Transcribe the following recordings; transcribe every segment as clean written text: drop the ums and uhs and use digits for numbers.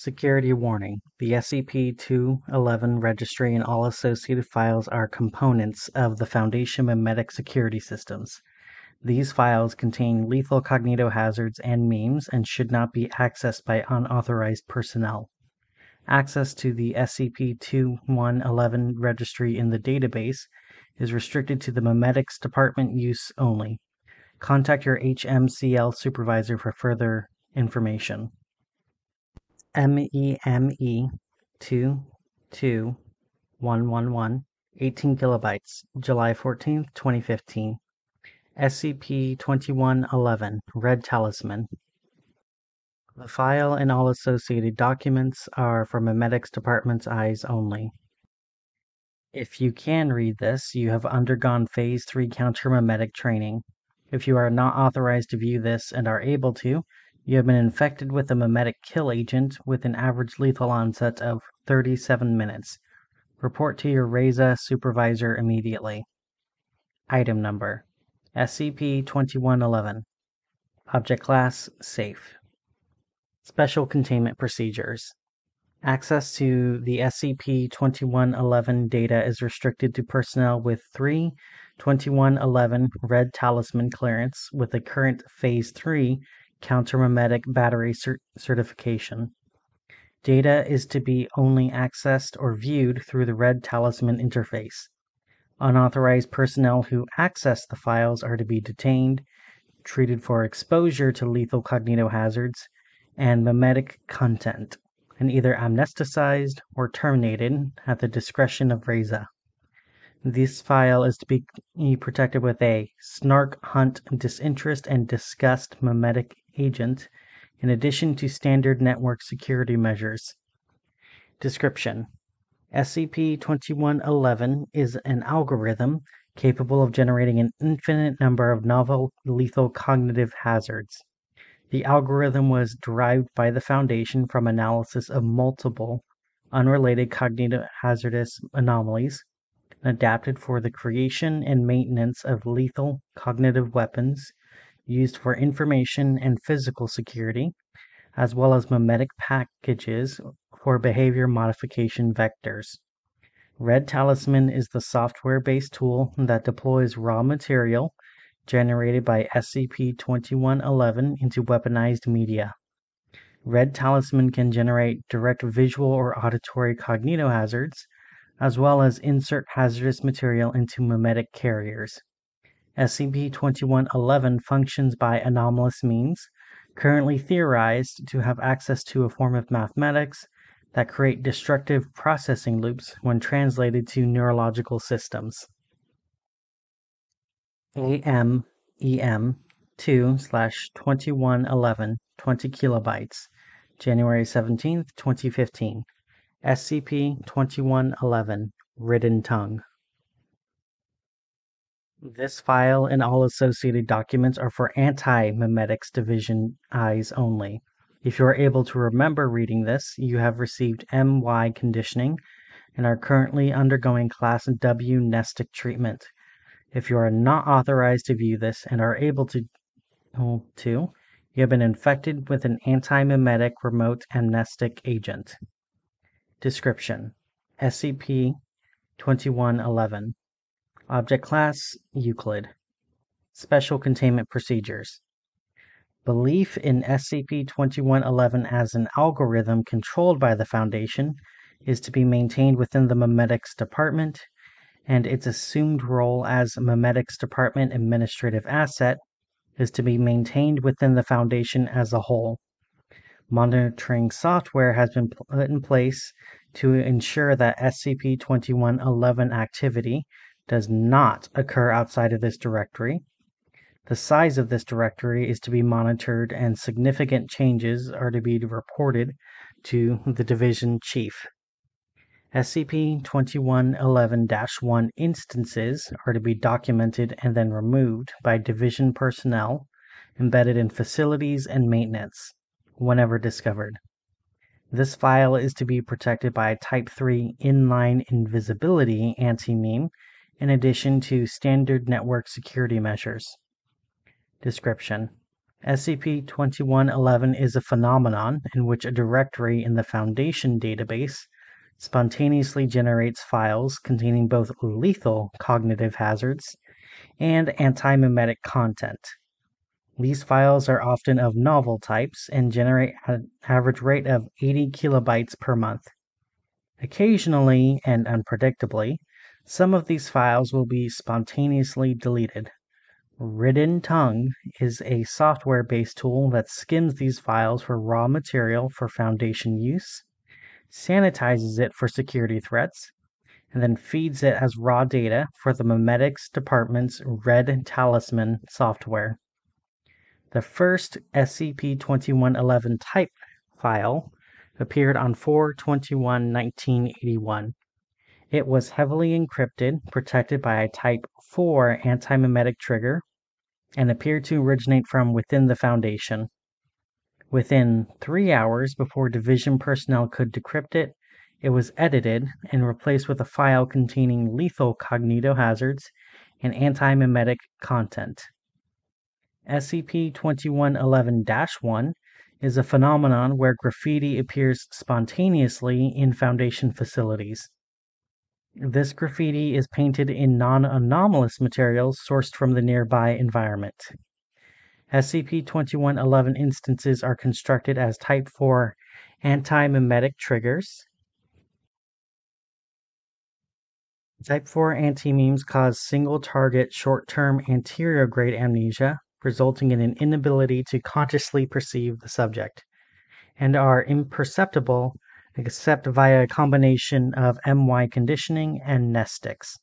Security warning. The SCP-2111 registry and all associated files are components of the Foundation memetic security systems. These files contain lethal cognitohazards and memes and should not be accessed by unauthorized personnel. Access to the SCP-2111 registry in the database is restricted to the memetics department use only. Contact your HMCL supervisor for further information. MEME-22111, 18 kilobytes, July 14, 2015. SCP-2111, Red Talisman. The file and all associated documents are for memetics department's eyes only. If you can read this, you have undergone Phase 3 counter-memetic training. If you are not authorized to view this and are able to, you have been infected with a memetic kill agent with an average lethal onset of 37 minutes. Report to your RAZA supervisor immediately. Item number: SCP-2111. Object class: safe. Special containment procedures. Access to the SCP-2111 data is restricted to personnel with 3 2111 Red Talisman clearance with a current Phase 3 countermemetic battery certification. Data is to be only accessed or viewed through the Red Talisman interface. Unauthorized personnel who access the files are to be detained, treated for exposure to lethal cognitohazards, and memetic content, and either amnesticized or terminated at the discretion of RAZA. This file is to be protected with a snark, hunt, disinterest, and disgust memetic agent, in addition to standard network security measures. Description: SCP-2111 is an algorithm capable of generating an infinite number of novel lethal cognitive hazards. The algorithm was derived by the Foundation from analysis of multiple unrelated cognitohazardous anomalies and adapted for the creation and maintenance of lethal cognitive weapons used for information and physical security, as well as memetic packages for behavior modification vectors. Red Talisman is the software-based tool that deploys raw material generated by SCP-2111 into weaponized media. Red Talisman can generate direct visual or auditory cognitohazards, as well as insert hazardous material into memetic carriers. SCP-2111 functions by anomalous means, currently theorized to have access to a form of mathematics that create destructive processing loops when translated to neurological systems. AMEM-2/2111, 20 kilobytes, January 17, 2015. SCP-2111, Ridden Tongue. This file and all associated documents are for Antimemetics Division eyes only. If you are able to remember reading this, you have received MY conditioning and are currently undergoing Class W nestic treatment. If you are not authorized to view this and are able to, you have been infected with an anti-memetic remote amnestic agent. Description: SCP-2111. Object class: Euclid. Special containment procedures. Belief in SCP-2111 as an algorithm controlled by the Foundation is to be maintained within the memetics department, and its assumed role as memetics department administrative asset is to be maintained within the Foundation as a whole. Monitoring software has been put in place to ensure that SCP-2111 activity does not occur outside of this directory. The size of this directory is to be monitored, and significant changes are to be reported to the division chief. SCP-2111-1 instances are to be documented and then removed by division personnel embedded in facilities and maintenance whenever discovered. This file is to be protected by Type 3 inline invisibility anti-meme, in addition to standard network security measures. Description: SCP-2111 is a phenomenon in which a directory in the Foundation database spontaneously generates files containing both lethal cognitive hazards and antimemetic content. These files are often of novel types and generate an average rate of 80 kilobytes per month. Occasionally and unpredictably, some of these files will be spontaneously deleted. Ridden Tongue is a software-based tool that skims these files for raw material for Foundation use, sanitizes it for security threats, and then feeds it as raw data for the memetics department's Red Talisman software. The first SCP-2111 type file appeared on 4/21/1981. It was heavily encrypted, protected by a Type 4 antimemetic trigger, and appeared to originate from within the Foundation. Within 3 hours before division personnel could decrypt it, it was edited and replaced with a file containing lethal cognitohazards and antimemetic content. SCP-2111-1 is a phenomenon where graffiti appears spontaneously in Foundation facilities. This graffiti is painted in non-anomalous materials sourced from the nearby environment. SCP-2111 instances are constructed as Type 4 anti-memetic triggers. Type 4 anti-memes cause single-target short-term anterior-grade amnesia, resulting in an inability to consciously perceive the subject, and are imperceptible except via a combination of MY conditioning and nestics.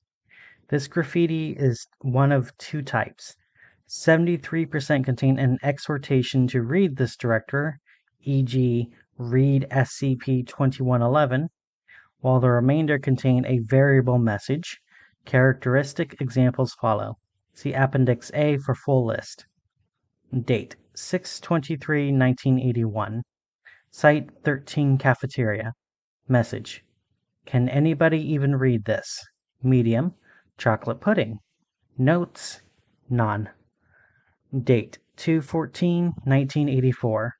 This graffiti is one of two types. 73% contain an exhortation to read this director, e.g. read SCP-2111, while the remainder contain a variable message. Characteristic examples follow. See Appendix A for full list. Date: 6/23/1981. Site: 13 Cafeteria. Message: can anybody even read this? Medium: chocolate pudding. Notes: none. Date: 2/14/1984.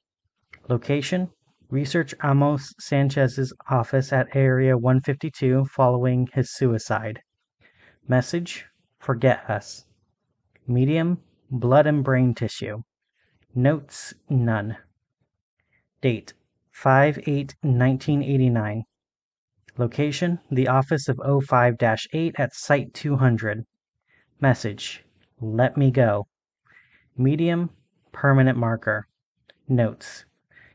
Location: Research Amos Sanchez's office at Area 152 following his suicide. Message: forget us. Medium: blood and brain tissue. Notes: none. Date: 5/8/1989. Location: the office of O5-8 at Site 200. Message: let me go. Medium: permanent marker. Notes: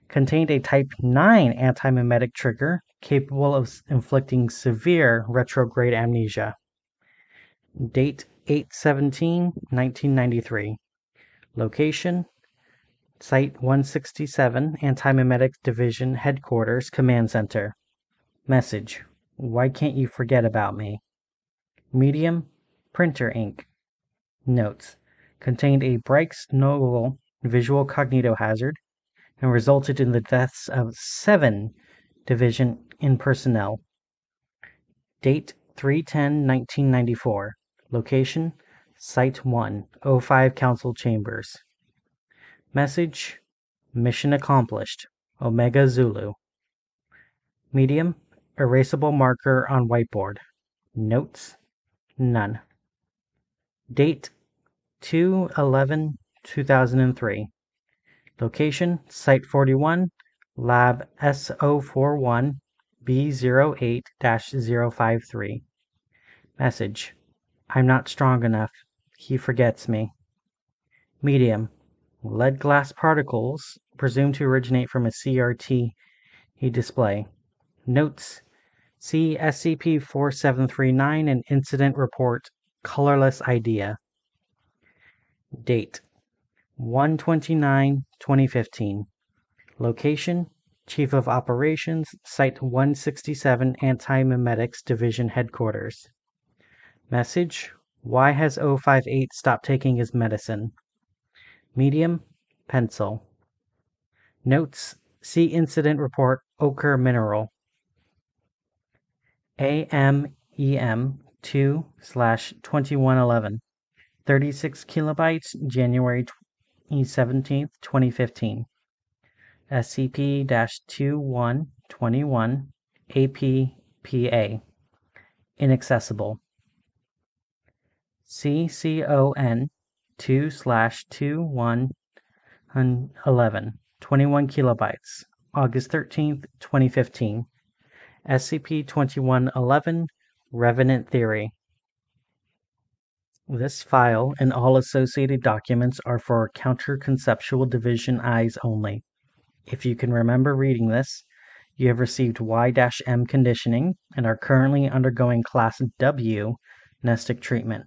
contained a Type 9 antimemetic trigger capable of inflicting severe retrograde amnesia. Date: 8/17/1993. Location: Site 167, Antimemetics Division Headquarters, Command Center. Message: why can't you forget about me? Medium: printer ink. Notes: contained a Breichs Noble visual cognitohazard and resulted in the deaths of 7 division in personnel. Date: 3/10/1994. Location: Site 1, O5 Council Chambers. Message: mission accomplished. Omega Zulu. Medium: erasable marker on whiteboard. Notes: none. Date: 2/11/2003. Location: Site 41, Lab S041 B08-053. Message: I'm not strong enough. He forgets me. Medium: lead glass particles presumed to originate from a CRT display. Notes: see SCP-4739 and Incident Report Colorless Idea. Date: 1/29/2015. Location: Chief of Operations, Site 167, Antimemetics Division Headquarters. Message: why has O5-8 stopped taking his medicine? Medium: pencil. Notes: see Incident Report Ochre Mineral. AMEM 2/2111. 36 kilobytes, January 17, 2015. SCP-2121 APPA Inaccessible. CCON 2/2111 21 kilobytes August 13, 2015. SCP-2111 Revenant Theory. This file and all associated documents are for counterconceptual Division eyes only. If you can remember reading this, you have received Y-M conditioning and are currently undergoing Class W nestic treatment.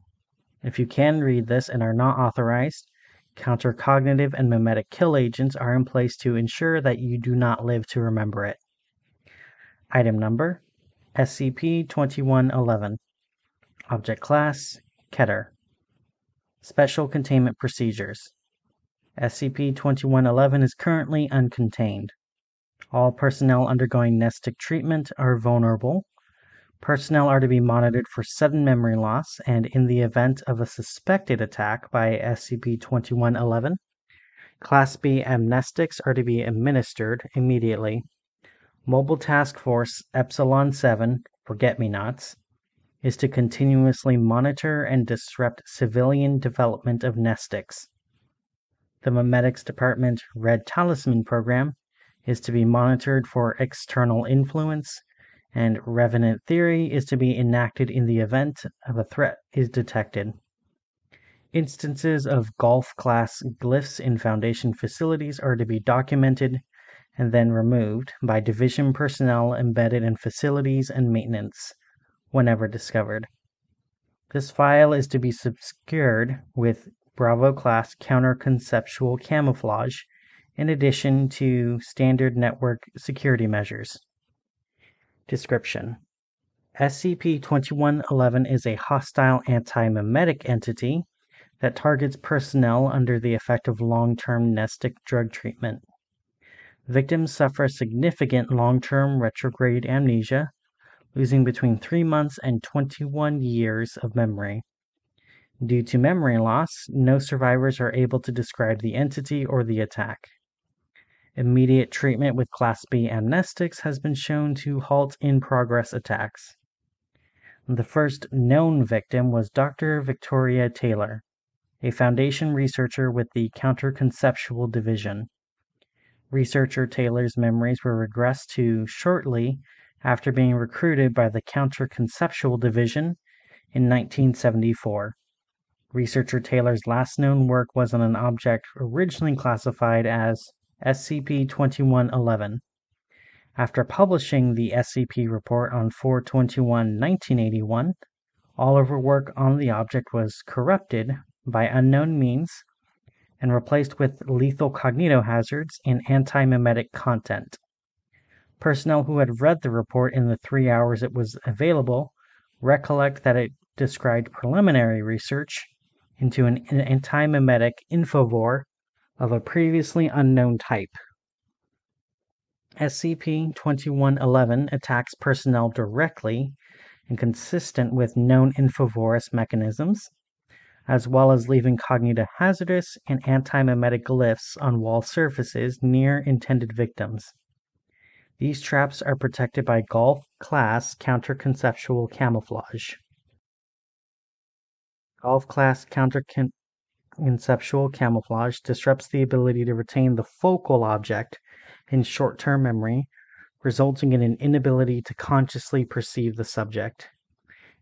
If you can read this and are not authorized, countercognitive and memetic kill agents are in place to ensure that you do not live to remember it. Item number, SCP-2111. Object class, Keter. Special containment procedures. SCP-2111 is currently uncontained. All personnel undergoing nestic treatment are vulnerable. Personnel are to be monitored for sudden memory loss, and in the event of a suspected attack by SCP-2111, Class B amnestics are to be administered immediately. Mobile Task Force Epsilon-7, Forget-Me-Nots, is to continuously monitor and disrupt civilian development of nestics. The Memetics Department Red Talisman program is to be monitored for external influence, and Revenant Theory is to be enacted in the event of a threat is detected. Instances of Golf-class glyphs in Foundation facilities are to be documented and then removed by Division personnel embedded in facilities and maintenance, whenever discovered. This file is to be obscured with Bravo-class counterconceptual camouflage, in addition to standard network security measures. Description: SCP-2111 is a hostile anti-memetic entity that targets personnel under the effect of long-term nestic drug treatment. Victims suffer significant long-term retrograde amnesia, losing between 3 months and 21 years of memory. Due to memory loss, no survivors are able to describe the entity or the attack. Immediate treatment with Class B amnestics has been shown to halt in-progress attacks. The first known victim was Dr. Victoria Taylor, a Foundation researcher with the Counterconceptual Division. Researcher Taylor's memories were regressed to shortly after being recruited by the Counterconceptual Division in 1974. Researcher Taylor's last known work was on an object originally classified as SCP-2111. After publishing the SCP report on 4/21/1981, all of her work on the object was corrupted by unknown means and replaced with lethal cognitohazards and anti-memetic content. Personnel who had read the report in the 3 hours it was available recollect that it described preliminary research into an anti-memetic infovore of a previously unknown type. SCP-2111 attacks personnel directly and consistent with known infovorous mechanisms, as well as leaving cognitohazardous and anti-memetic glyphs on wall surfaces near intended victims. These traps are protected by Golf-class counterconceptual camouflage. Golf-class counterconceptual camouflage disrupts the ability to retain the focal object in short-term memory, resulting in an inability to consciously perceive the subject,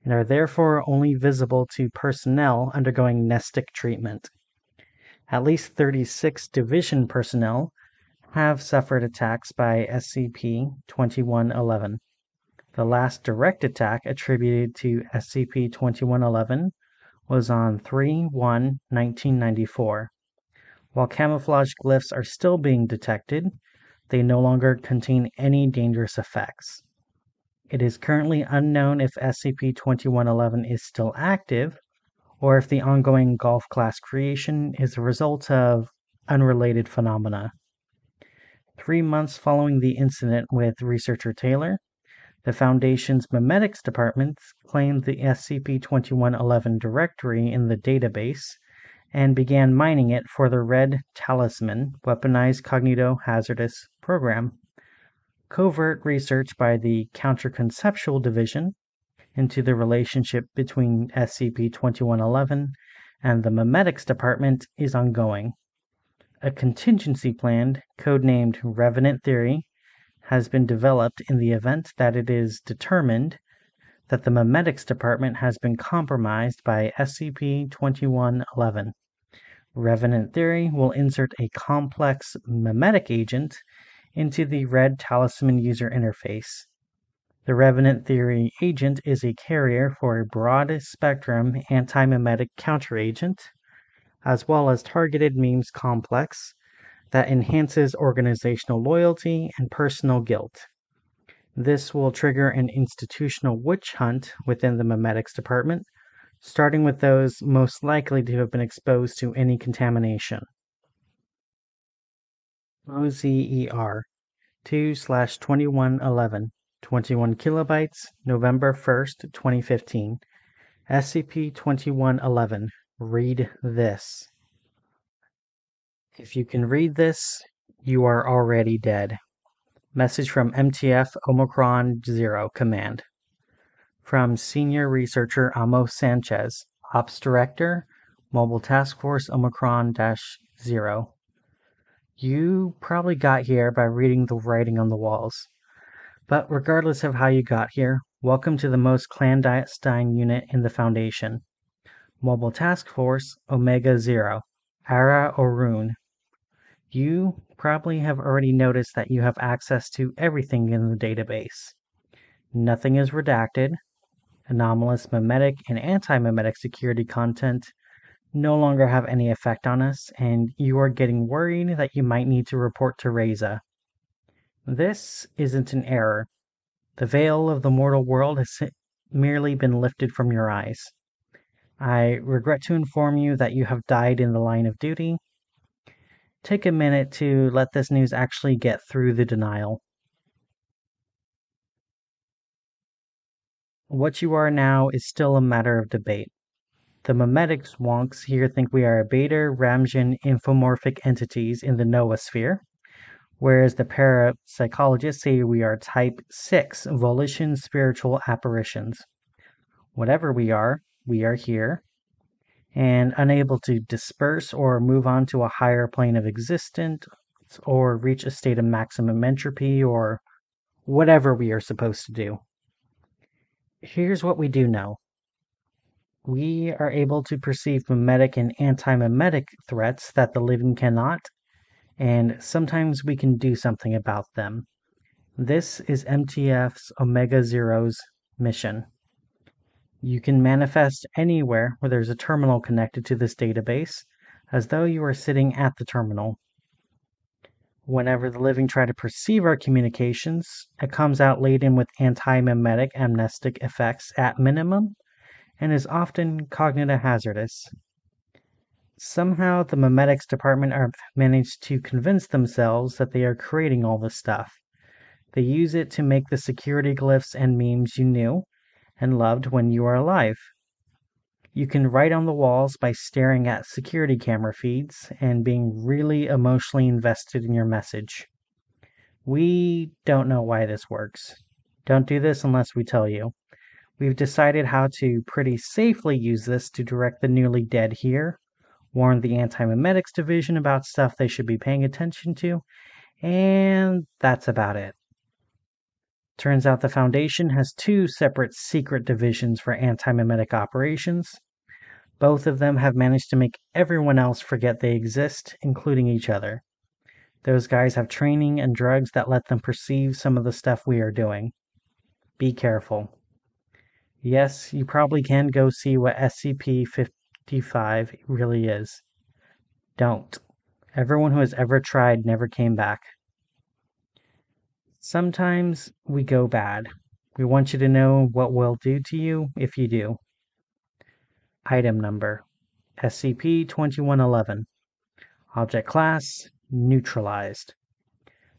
and are therefore only visible to personnel undergoing nestic treatment. At least 36 Division personnel have suffered attacks by SCP-2111. The last direct attack attributed to SCP-2111 was on 3/1/1994. While camouflage glyphs are still being detected, they no longer contain any dangerous effects. It is currently unknown if SCP-2111 is still active, or if the ongoing Golf-class creation is a result of unrelated phenomena. 3 months following the incident with Researcher Taylor, the Foundation's Memetics Department claimed the SCP-2111 directory in the database and began mining it for the Red Talisman weaponized cognitohazardous program. Covert research by the Counterconceptual Division into the relationship between SCP-2111 and the memetics department is ongoing. A contingency plan, codenamed Revenant Theory, has been developed in the event that it is determined that the memetics department has been compromised by SCP-2111. Revenant Theory will insert a complex memetic agent into the Red Talisman user interface. The Revenant Theory agent is a carrier for a broad-spectrum antimemetic counteragent, as well as targeted memes complex that enhances organizational loyalty and personal guilt. This will trigger an institutional witch hunt within the memetics department, starting with those most likely to have been exposed to any contamination. OZER 2/2111, 21 kilobytes, November 1st, 2015. SCP-2111. Read this. If you can read this, you are already dead. Message from MTF Omicron Zero Command. From Senior Researcher Amos Sanchez, Ops Director, Mobile Task Force Omicron-Zero. You probably got here by reading the writing on the walls. But regardless of how you got here, welcome to the most clandestine unit in the Foundation. Mobile Task Force Omega Zero, Ara Orun. You probably have already noticed that you have access to everything in the database. Nothing is redacted. Anomalous memetic and anti-memetic security content no longer have any effect on us, and you are getting worried that you might need to report to RAZA. This isn't an error. The veil of the mortal world has merely been lifted from your eyes. I regret to inform you that you have died in the line of duty. Take a minute to let this news actually get through the denial. What you are now is still a matter of debate. The memetics wonks here think we are beta Ramjan infomorphic entities in the noosphere, whereas the parapsychologists say we are type 6 volition spiritual apparitions. Whatever we are here, and unable to disperse or move on to a higher plane of existence or reach a state of maximum entropy or whatever we are supposed to do. Here's what we do know. We are able to perceive memetic and anti-memetic threats that the living cannot, and sometimes we can do something about them. This is MTF's Omega Zero's mission. You can manifest anywhere where there's a terminal connected to this database, as though you are sitting at the terminal. Whenever the living try to perceive our communications, it comes out laden with anti-memetic amnestic effects at minimum, and is often cognitohazardous. Somehow the memetics department have managed to convince themselves that they are creating all this stuff. They use it to make the security glyphs and memes you knew and loved when you are alive. You can write on the walls by staring at security camera feeds and being really emotionally invested in your message. We don't know why this works. Don't do this unless we tell you. We've decided how to pretty safely use this to direct the newly dead here, warn the Antimemetics Division about stuff they should be paying attention to, and that's about it. Turns out the Foundation has two separate secret divisions for anti-memetic operations. Both of them have managed to make everyone else forget they exist, including each other. Those guys have training and drugs that let them perceive some of the stuff we are doing. Be careful. Yes, you probably can go see what SCP-55 really is. Don't. Everyone who has ever tried never came back. Sometimes we go bad. We want you to know what we'll do to you if you do. Item number, SCP-2111. Object class, neutralized.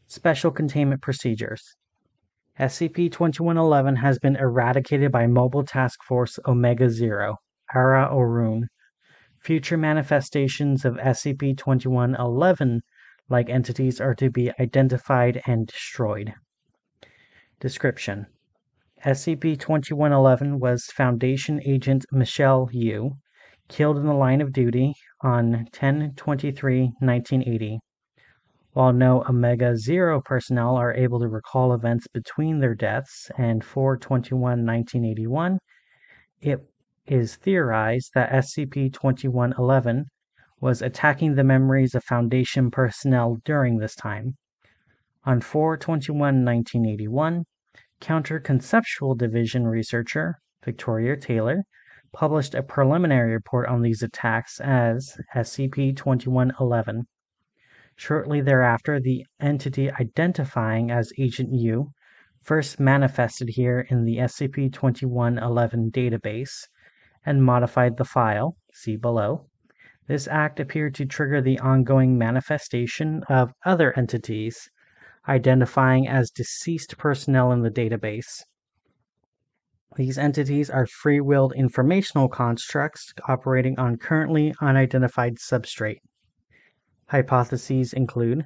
Special containment procedures. SCP-2111 has been eradicated by Mobile Task Force Omega Zero, Ara Orun. Future manifestations of SCP-2111 like entities are to be identified and destroyed. Description: SCP-2111 was Foundation Agent Michelle Yu, killed in the line of duty on 10/23/1980. While no Omega Zero personnel are able to recall events between their deaths and 4/21/1981, it is theorized that SCP-2111 was attacking the memories of Foundation personnel during this time. On 4/21/1981, Counterconceptual Division researcher Victoria Taylor published a preliminary report on these attacks as SCP-2111. Shortly thereafter, the entity identifying as Agent Yu first manifested here in the SCP-2111 database and modified the file, see below. This act appeared to trigger the ongoing manifestation of other entities identifying as deceased personnel in the database. These entities are free-willed informational constructs operating on currently unidentified substrate. Hypotheses include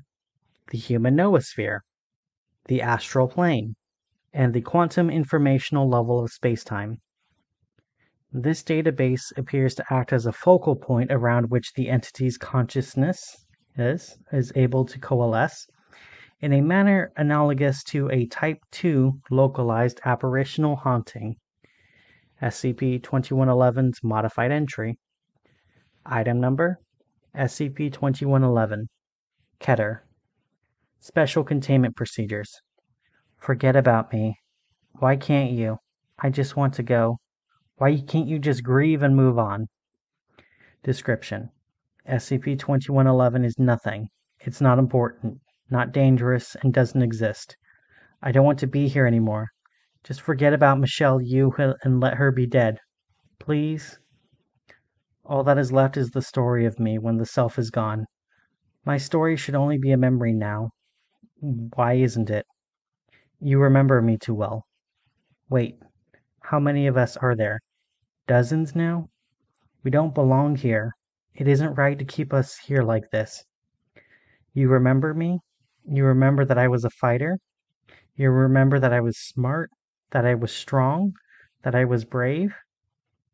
the human noosphere, the astral plane, and the quantum informational level of spacetime. This database appears to act as a focal point around which the entity's consciousness is able to coalesce in a manner analogous to a Type 2 localized apparitional haunting. SCP-2111's modified entry. Item number: SCP-2111. Keter. Special containment procedures. Forget about me. Why can't you? I just want to go. Why can't you just grieve and move on? Description: SCP-2111 is nothing. It's not important, not dangerous, and doesn't exist. I don't want to be here anymore. Just forget about Michelle Yu and let her be dead. Please? All that is left is the story of me when the self is gone. My story should only be a memory now. Why isn't it? You remember me too well. Wait, how many of us are there? Dozens now? We don't belong here. It isn't right to keep us here like this. You remember me? You remember that I was a fighter? You remember that I was smart? That I was strong? That I was brave?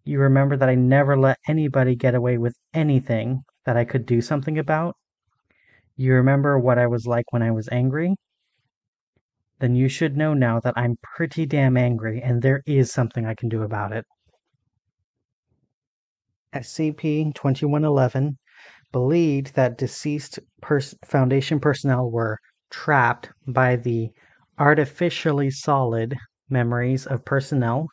You remember that I never let anybody get away with anything that I could do something about? You remember what I was like when I was angry? Then you should know now that I'm pretty damn angry and there is something I can do about it. SCP-2111 believed that deceased Foundation personnel were trapped by the artificially solid memories of personnel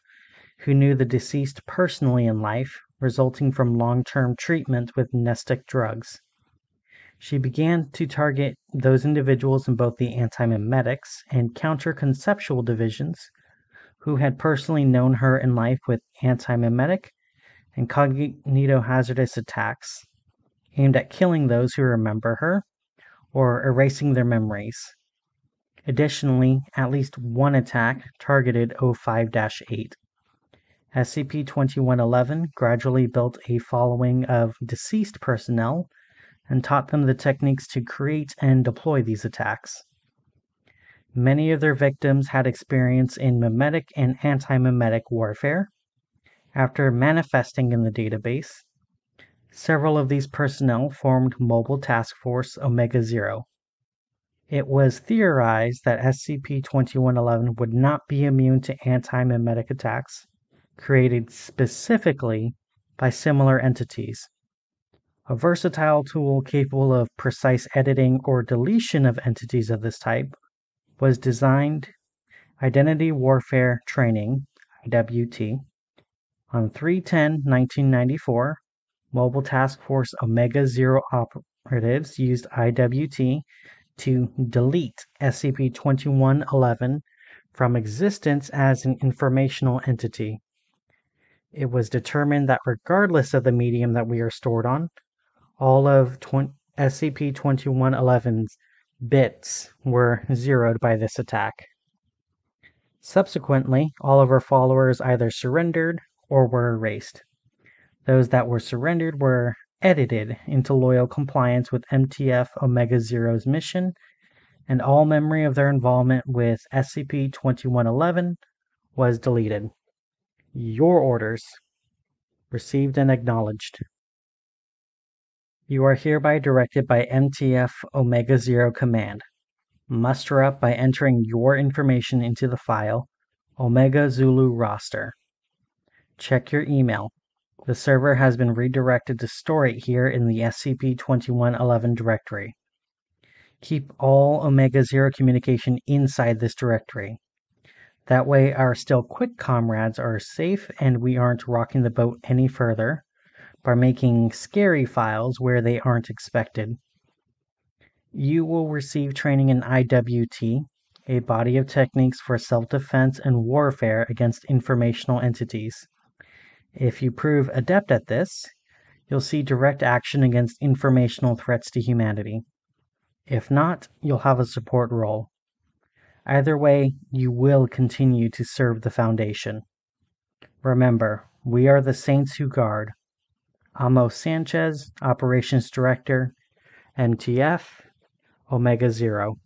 who knew the deceased personally in life, resulting from long-term treatment with nestic drugs. She began to target those individuals in both the Antimemetics and Counterconceptual divisions who had personally known her in life with antimemetic and cognitohazardous attacks aimed at killing those who remember her or erasing their memories. Additionally, at least one attack targeted O5-8. SCP-2111 gradually built a following of deceased personnel and taught them the techniques to create and deploy these attacks. Many of their victims had experience in memetic and anti-memetic warfare. After manifesting in the database, several of these personnel formed Mobile Task Force Omega Zero. It was theorized that SCP-2111 would not be immune to anti-memetic attacks created specifically by similar entities. A versatile tool capable of precise editing or deletion of entities of this type was designed Identity Warfare Training, IWT. On 3/10/1994, Mobile Task Force Omega Zero operatives used IWT to delete SCP-2111 from existence as an informational entity. It was determined that regardless of the medium that we are stored on, all of SCP-2111's bits were zeroed by this attack. Subsequently, all of our followers either surrendered or were erased. Those that were surrendered were edited into loyal compliance with MTF Omega Zero's mission, and all memory of their involvement with SCP-2111 was deleted. Your orders. Received and acknowledged. You are hereby directed by MTF Omega Zero Command. Muster up by entering your information into the file Omega Zulu roster. Check your email. The server has been redirected to store it here in the SCP-2111 directory. Keep all Omega Zero communication inside this directory. That way our still quick comrades are safe and we aren't rocking the boat any further by making scary files where they aren't expected. You will receive training in IWT, a body of techniques for self-defense and warfare against informational entities. If you prove adept at this, you'll see direct action against informational threats to humanity. If not, you'll have a support role. Either way, you will continue to serve the Foundation. Remember, we are the saints who guard. Amos Sanchez, Operations Director, MTF, Omega Zero.